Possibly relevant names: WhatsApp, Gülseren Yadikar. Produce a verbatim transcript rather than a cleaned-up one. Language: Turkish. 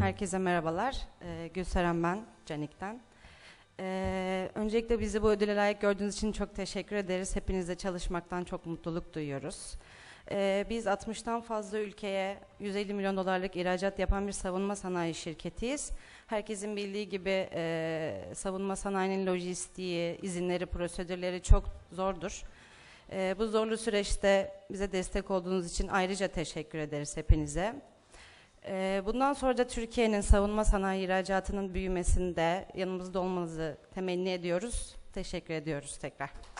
Herkese merhabalar. Ee, Gülseren ben, Canik'ten. Ee, öncelikle bizi bu ödüle layık gördüğünüz için çok teşekkür ederiz. Hepinizle çalışmaktan çok mutluluk duyuyoruz. Ee, biz altmıştan fazla ülkeye yüz elli milyon dolarlık ihracat yapan bir savunma sanayi şirketiyiz. Herkesin bildiği gibi e, savunma sanayinin lojistiği, izinleri, prosedürleri çok zordur. E, bu zorlu süreçte bize destek olduğunuz için ayrıca teşekkür ederiz hepinize. Bundan sonra da Türkiye'nin savunma sanayi ihracatının büyümesinde yanımızda olmanızı temenni ediyoruz. Teşekkür ediyoruz tekrar.